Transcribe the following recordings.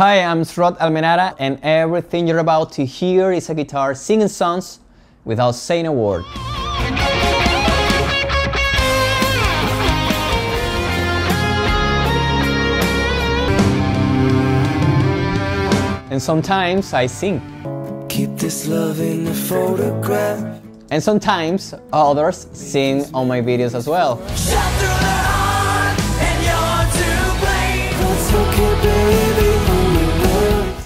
Hi, I'm Srot Almenara, and everything you're about to hear is a guitar singing songs without saying a word. And sometimes I sing. Keep this love in a photograph. And sometimes others sing on my videos as well.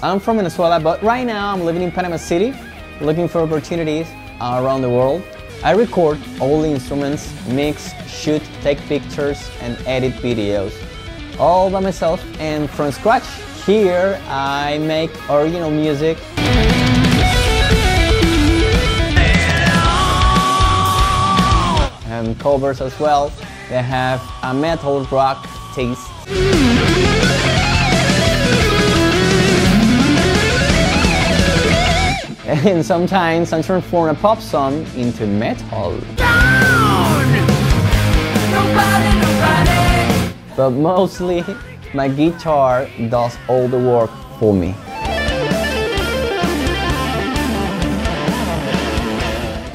I'm from Venezuela, but right now I'm living in Panama City, looking for opportunities around the world. I record all the instruments, mix, shoot, take pictures, and edit videos. All by myself and from scratch. Here I make original music. And covers as well. They have a metal rock taste. And sometimes I transform a pop song into metal. Nobody. But mostly, my guitar does all the work for me.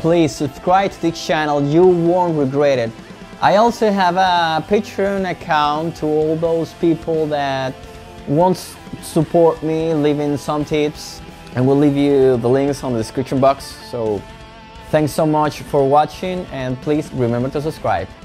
Please subscribe to this channel, you won't regret it. I also have a Patreon account to all those people that want to support me, leaving some tips. And we'll leave you the links on the description box. So thanks so much for watching, and please remember to subscribe.